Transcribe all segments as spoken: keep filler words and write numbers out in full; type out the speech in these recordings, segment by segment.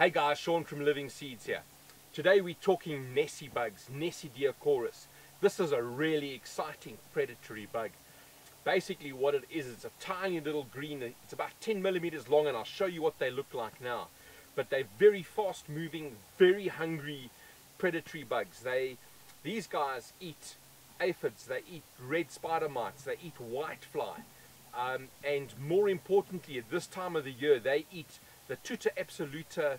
Hey guys, Sean from Living Seeds here. Today we're talking Nessie bugs, Nesidiocoris. This is a really exciting predatory bug. Basically what it is, it's a tiny little green, it's about ten millimeters long, and I'll show you what they look like now. But they're very fast moving, very hungry predatory bugs. They, these guys eat aphids, they eat red spider mites, they eat white fly. Um, and more importantly, at this time of the year, they eat the tuta absoluta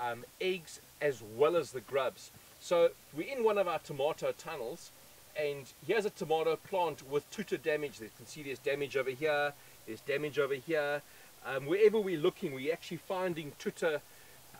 um, eggs as well as the grubs. So we're in one of our tomato tunnels, and here's a tomato plant with tuta damage. You can see there's damage over here, there's damage over here. Um, wherever we're looking, we're actually finding tuta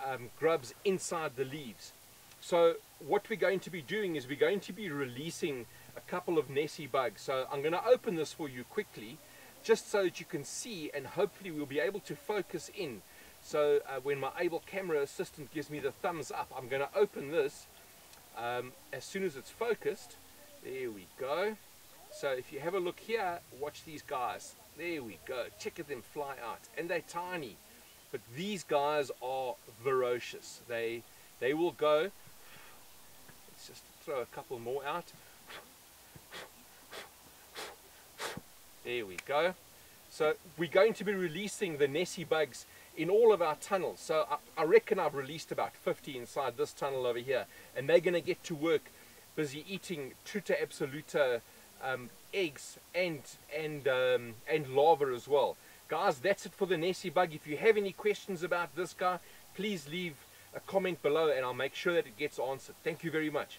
um, grubs inside the leaves. So what we're going to be doing is we're going to be releasing a couple of Nessie bugs. So I'm going to open this for you quickly, just so that you can see, and hopefully we'll be able to focus in. So uh, when my able camera assistant gives me the thumbs up, I'm going to open this um, as soon as it's focused. There we go. So if you have a look here, watch these guys. There we go. Check at them fly out, and they're tiny, but these guys are ferocious. They they will go. Let's just throw a couple more out. There we go. So we're going to be releasing the Nessie bugs in all of our tunnels. So I, I reckon I've released about fifty inside this tunnel over here, and they're going to get to work, busy eating tuta absoluta um, eggs and and um, and larvae as well. Guys, that's it for the Nessie bug. If you have any questions about this guy, please leave a comment below, and I'll make sure that it gets answered. Thank you very much.